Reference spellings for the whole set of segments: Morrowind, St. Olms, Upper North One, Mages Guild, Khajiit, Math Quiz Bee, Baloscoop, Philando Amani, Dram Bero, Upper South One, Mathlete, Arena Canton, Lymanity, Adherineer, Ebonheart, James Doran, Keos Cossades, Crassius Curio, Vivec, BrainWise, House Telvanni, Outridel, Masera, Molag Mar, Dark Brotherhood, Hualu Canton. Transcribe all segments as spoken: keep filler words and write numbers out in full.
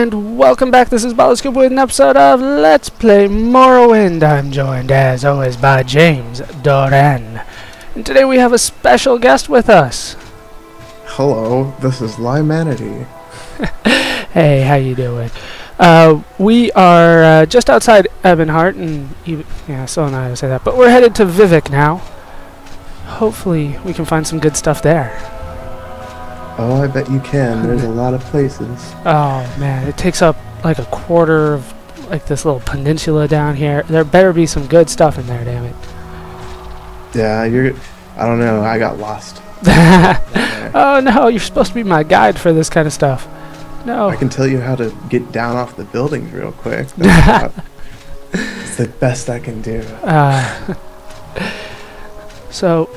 And welcome back, this is Baloscoop with an episode of Let's Play Morrowind. I'm joined, as always, by James Doran. And today we have a special guest with us. Hello, this is Lymanity. Hey, how you doing? Uh, we are uh, just outside Ebonheart, and e yeah, so I know how to say that, but we're headed to Vivec now. Hopefully we can find some good stuff there. Oh, I bet you can. There's a lot of places. Oh, man. It takes up like a quarter of like this little peninsula down here. There better be some good stuff in there, damn it. Yeah, you're... I don't know. I got lost. Oh, no. You're supposed to be my guide for this kind of stuff. No. I can tell you how to get down off the buildings real quick. It's the best I can do. Uh, so,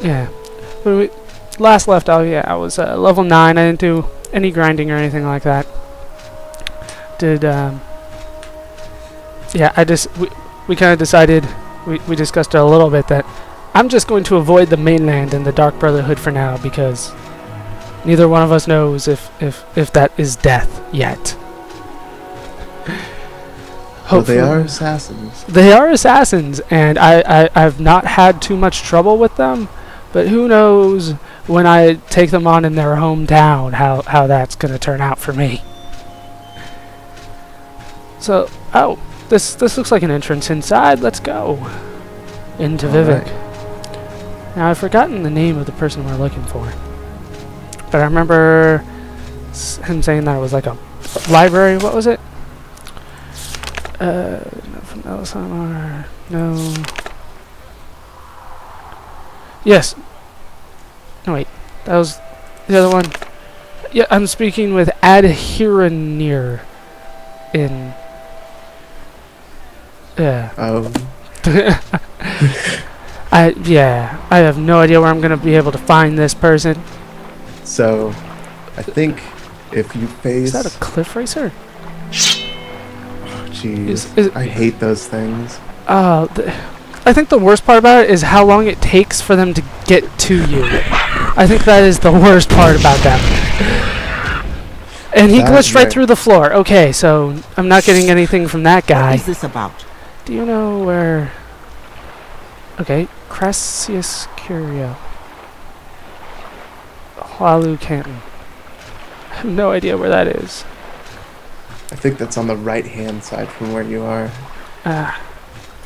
yeah. What do we... Last left, oh yeah, I was uh, level nine. I didn't do any grinding or anything like that. Did um, yeah, I just we, we kind of decided we we discussed it a little bit that I'm just going to avoid the mainland and the Dark Brotherhood for now because neither one of us knows if if if that is death yet. Well, they are assassins. They are assassins, and I, I I've not had too much trouble with them, but who knows. When I take them on in their hometown, how, how that's going to turn out for me. So, oh, this this looks like an entrance inside. Let's go into Vivec. Right. Now, I've forgotten the name of the person we're looking for. But I remember s him saying that it was like a library. What was it? Uh, nothing else on our... No. Yes. No, wait. That was the other one. Yeah, I'm speaking with Adherineer in... Yeah. Oh. I, yeah. I have no idea where I'm going to be able to find this person. So, I think if you face... Is that a cliff racer? Oh, jeez. I hate those things. Oh, uh, I think the worst part about it is how long it takes for them to get to you. I think that is the worst part about that. And he glitched right through the floor. Okay, so I'm not getting anything from that guy. What is this about? Do you know where... Okay, Crassius Curio. Hualu Canton. I have no idea where that is. I think that's on the right-hand side from where you are. Ah. Uh,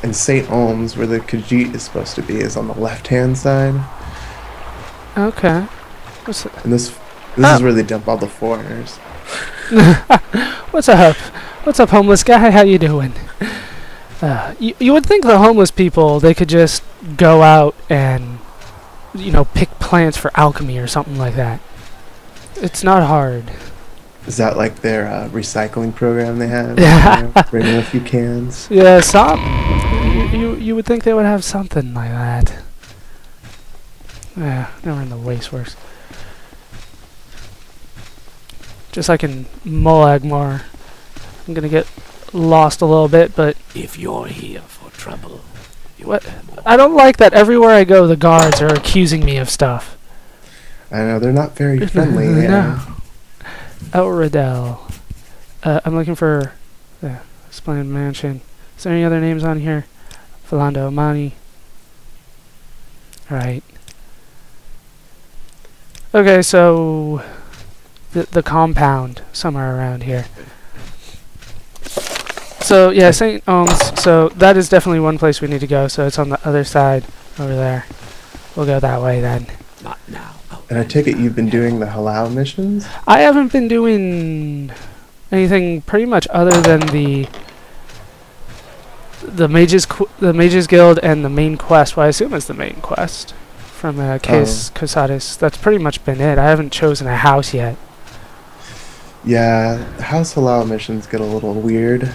And Saint Olms, where the Khajiit is supposed to be, is on the left-hand side. Okay. What's it? And this this oh. is where they dump all the foreigners. What's up? What's up, homeless guy? How you doing? Uh, you, you would think the homeless people, they could just go out and, you know, pick plants for alchemy or something like that. It's not hard. Is that like their uh, recycling program they have? Yeah. Bring in a few cans. Yeah, some. You, you you would think they would have something like that. Yeah, now we're in the waste works. Just like in Molag Mar. I'm gonna get lost a little bit, but if you're here for trouble, you what? I don't like that. Everywhere I go, the guards are accusing me of stuff. I know they're not very friendly. No. Yeah. Outridel. Uh, I'm looking for the Splendid Mansion. Is there any other names on here? Philando Amani. Alright. Okay, so the the compound somewhere around here. So yeah, Saint Olms, so that is definitely one place we need to go, so it's on the other side over there. We'll go that way then. Not now. And I take it you've been doing the halal missions? I haven't been doing anything pretty much other than the the Mages Qu the Mages Guild and the main quest. Well, I assume it's the main quest from uh, Keos Cossades. That's pretty much been it. I haven't chosen a house yet. Yeah, house halal missions get a little weird.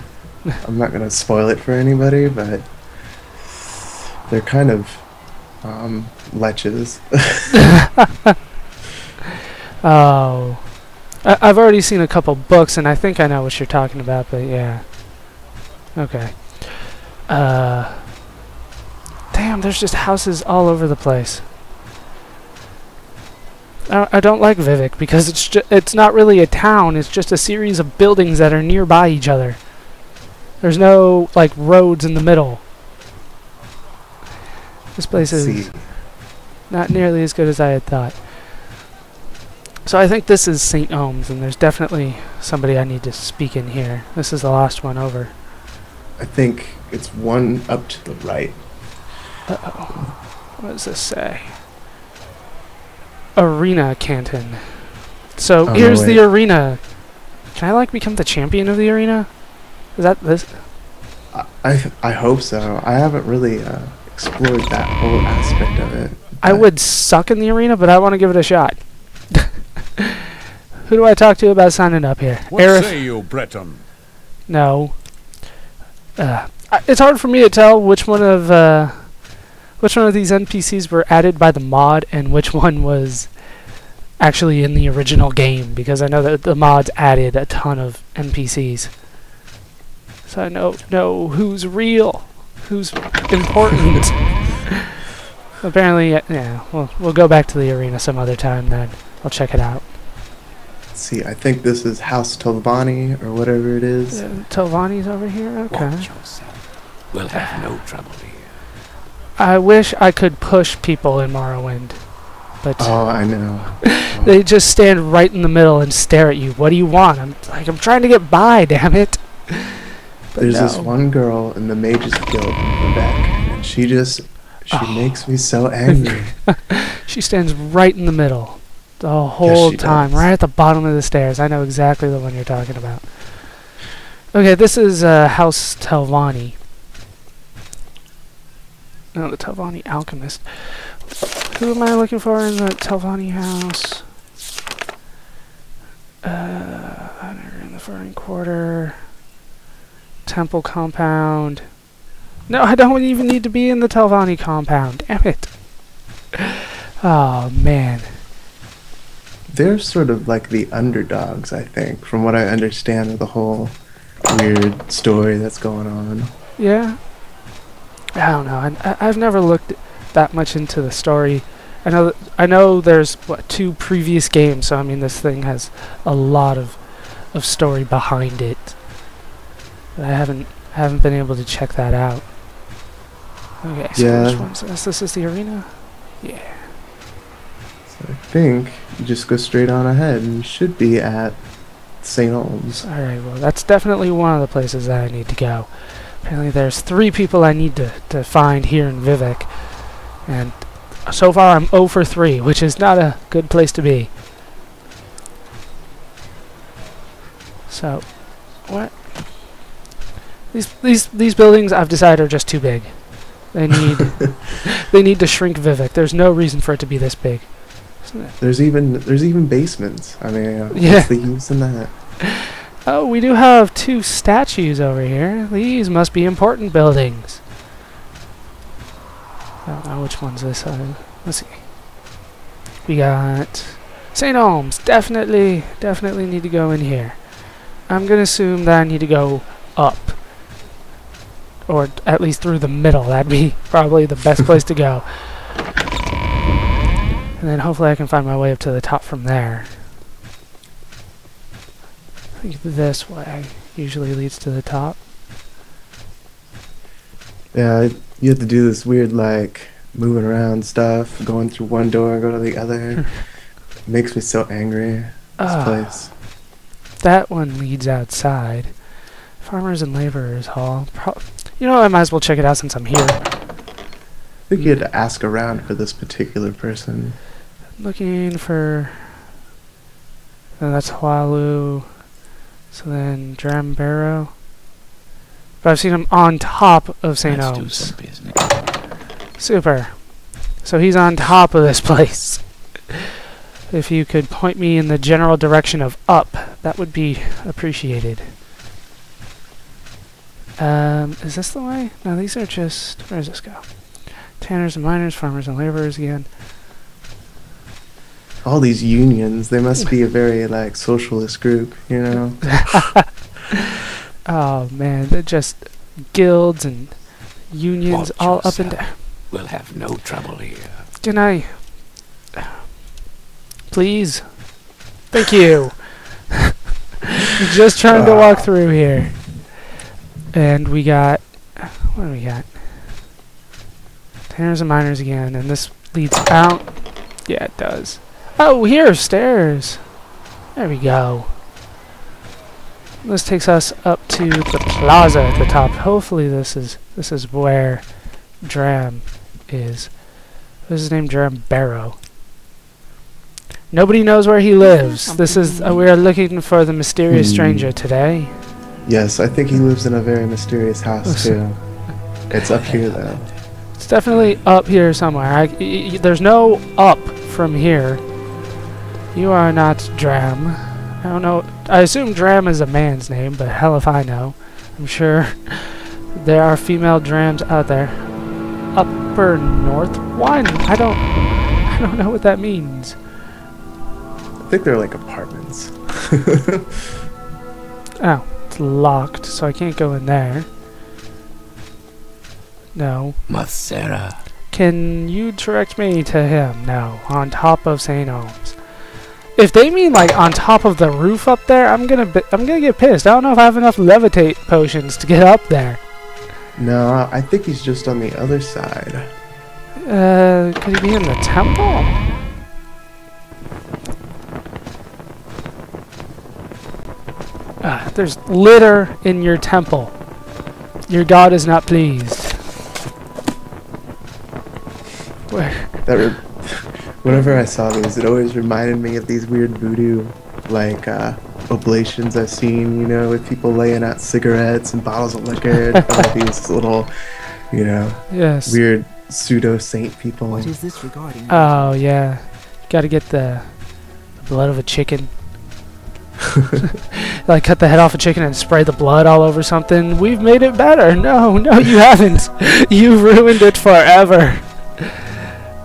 I'm not going to spoil it for anybody, but they're kind of um, leches. Oh, I I've already seen a couple books, and I think I know what you're talking about. But yeah, okay. Uh, damn, there's just houses all over the place. I, I don't like Vivec because it's ju it's not really a town. It's just a series of buildings that are nearby each other. There's no like roads in the middle. This place is not nearly as good as I had thought. So I think this is Saint Olms, and there's definitely somebody I need to speak in here. This is the last one over. I think it's one up to the right. Uh-oh. What does this say? Arena Canton. So oh, here's no the arena. Can I, like, become the champion of the arena? Is that this? I, I, I hope so. I haven't really uh, explored that whole aspect of it. I would suck in the arena, but I want to give it a shot. Who do I talk to about signing up here? What Arif? Say you, Breton? No. Uh, it's hard for me to tell which one of uh, which one of these N P Cs were added by the mod and which one was actually in the original game, because I know that the mods added a ton of N P Cs. So I know know who's real, who's important. Apparently, uh, yeah. Well, we'll go back to the arena some other time then. I'll check it out. See, I think this is House Telvanni or whatever it is. Yeah, Telvanni's over here? Okay. Watch yourself. We'll have no trouble here. I wish I could push people in Morrowind. But oh, I know. Oh. They just stand right in the middle and stare at you. What do you want? I'm like, I'm trying to get by, damn it. But There's no. this one girl in the Mages Guild in Vivec, and she just, she oh. makes me so angry. She stands right in the middle. The whole yes, time, does. right at the bottom of the stairs. I know exactly the one you're talking about. Okay, this is uh, House Telvanni. No, the Telvanni Alchemist. Who am I looking for in the Telvanni house? Uh, in the Foreign Quarter. Temple Compound. No, I don't even need to be in the Telvanni compound. Damn it. Oh, man. They're sort of like the underdogs, I think, from what I understand of the whole weird story that's going on. Yeah. I don't know. I, I've never looked that much into the story. I know, th I know there's, what, two previous games, so, I mean, this thing has a lot of, of story behind it. But I haven't, haven't been able to check that out. Okay, so yeah. Which one's this? This is the arena? Yeah. I think you just go straight on ahead and you should be at Saint Olms. Alright, well that's definitely one of the places that I need to go. Apparently there's three people I need to, to find here in Vivec. And so far I'm zero for three, which is not a good place to be. So, what? These, these, these buildings I've decided are just too big. They need, they need to shrink Vivec. There's no reason for it to be this big. There's even there's even basements. I mean, uh, yeah. What's the use in that? Oh, we do have two statues over here. These must be important buildings. I don't know which one's this side. Let's see. We got Saint Olms. Definitely, definitely need to go in here. I'm gonna assume that I need to go up, or at least through the middle. That'd be probably the best place to go. And then hopefully I can find my way up to the top from there. I think this way usually leads to the top. Yeah, you have to do this weird, like, moving around stuff, going through one door and go to the other. It makes me so angry, uh, this place. That one leads outside. Farmers and Laborers Hall. Pro you know, I might as well check it out since I'm here. I think you had to ask around for this particular person. Looking for... Uh, that's Hualu. So then Dram Bero. But I've seen him on top of Saint Olms. Super. So he's on top of this place. If you could point me in the general direction of up, that would be appreciated. Um, is this the way? No, these are just... Where does this go? Tanners and miners, farmers and laborers again. All these unions, they must be a very, like, socialist group, you know? Oh, man, they're just guilds and unions. Watch all yourself. Up and down. We'll have no trouble here. Can I... please? Thank you. Just trying uh. to walk through here. And we got... What do we got? Tenors and minors again. And this leads out. Yeah, it does. Oh, here are stairs. There we go. This takes us up to the plaza at the top. Hopefully this is this is where Dram is. This is named Dram Bero. Nobody knows where he lives. This is uh, we are looking for the mysterious mm. stranger today. Yes, I think he lives in a very mysterious house too. It's up here though. It's definitely up here somewhere. I, y y there's no up from here. You are not Dram. I don't know. I assume Dram is a man's name, but hell if I know. I'm sure there are female Drams out there. Upper North One. I don't. I don't know what that means. I think they're like apartments. Oh, it's locked, so I can't go in there. No. Masera. Can you direct me to him? No. On top of Saint Olms. If they mean like on top of the roof up there, I'm gonna be I'm gonna get pissed. I don't know if I have enough levitate potions to get up there. No, I think he's just on the other side. Uh, could he be in the temple? Ah, there's litter in your temple. Your god is not pleased. Where? That re whenever I saw these, it always reminded me of these weird voodoo, like, uh, oblations I've seen, you know, with people laying out cigarettes and bottles of liquor and all these little, you know, yes. weird pseudo-saint people. What is this regarding? Oh, yeah. Gotta get the, the blood of a chicken. Like, cut the head off a chicken and spray the blood all over something. We've made it better. No, no, you haven't. You've ruined it forever.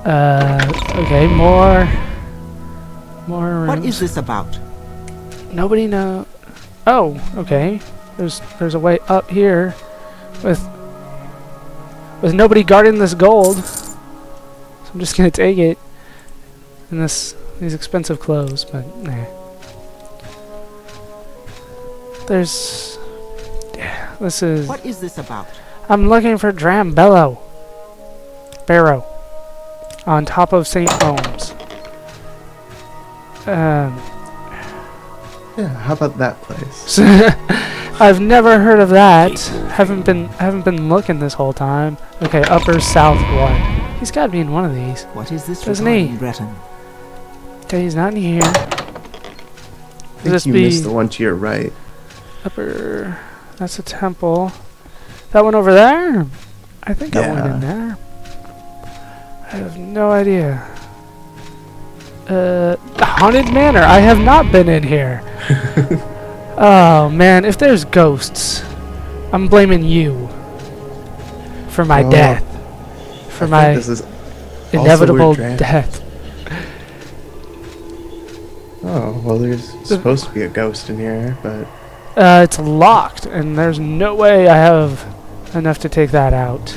Uh, okay, more... More rooms. What is this about? Nobody know... Oh, okay. There's there's a way up here with... With nobody guarding this gold. So I'm just gonna take it. And this... These expensive clothes, but... Eh. There's... Yeah, this is... What is this about? I'm looking for Dram Bero. Bero. On top of Saint Olms. Um, yeah, how about that place? I've never heard of that. Haven't been haven't been looking this whole time. Okay, Upper South One. He's got to be in one of these. What is this? Doesn't he? Breton? Okay, he's not in here. I think you missed the one to your right. Upper. That's a temple. That one over there. I think yeah. that one in there. I have no idea. Uh, Haunted Manor. I have not been in here. Oh, man. If there's ghosts, I'm blaming you for my oh, death. For I my this is inevitable death. Oh, well, there's the supposed to be a ghost in here, but... Uh, it's locked, and there's no way I have enough to take that out.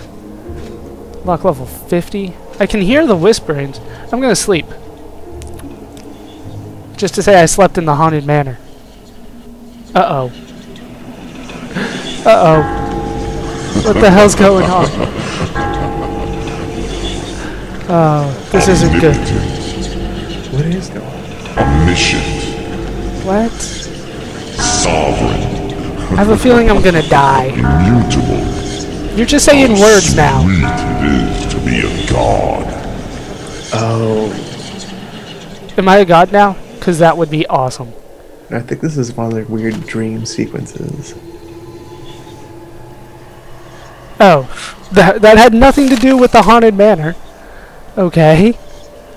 Lock level fifty. I can hear the whisperings. I'm gonna sleep. Just to say I slept in the haunted manor. Uh-oh. Uh-oh. What the hell's going on? Oh, this isn't good. What is going on? Omniscient. What? Sovereign. I have a feeling I'm gonna die. Immutable. You're just saying words now. It is to be a god. Oh. Am I a god now? Because that would be awesome. I think this is one of their weird dream sequences. Oh. That, that had nothing to do with the haunted manor. Okay.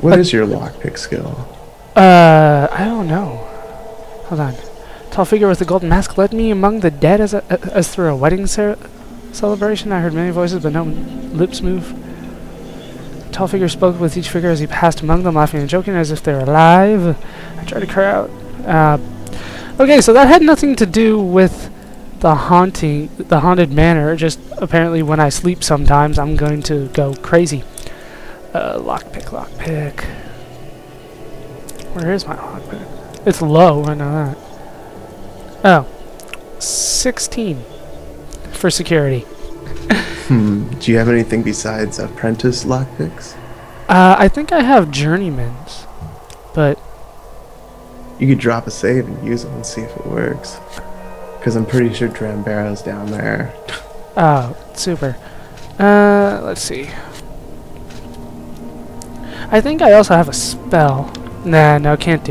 What uh, is your lockpick skill? Uh, I don't know. Hold on. Tall figure with a golden mask led me among the dead as, a, as through a wedding ceremony. Celebration. I heard many voices, but no lips move. A tall figure spoke with each figure as he passed among them, laughing and joking as if they were alive. I tried to cry out. Uh, okay, so that had nothing to do with the haunting, the haunted manor. Just apparently, when I sleep, sometimes I'm going to go crazy. Uh, lockpick, lockpick. Where is my lockpick? It's low, I know that. Oh. sixteen. For security. Hmm. Do you have anything besides apprentice lockpicks? Uh, I think I have journeyman's, but... You could drop a save and use it and see if it works. Because I'm pretty sure Dram Bero's down there. Oh, super. Uh, let's see. I think I also have a spell. Nah, no, can't do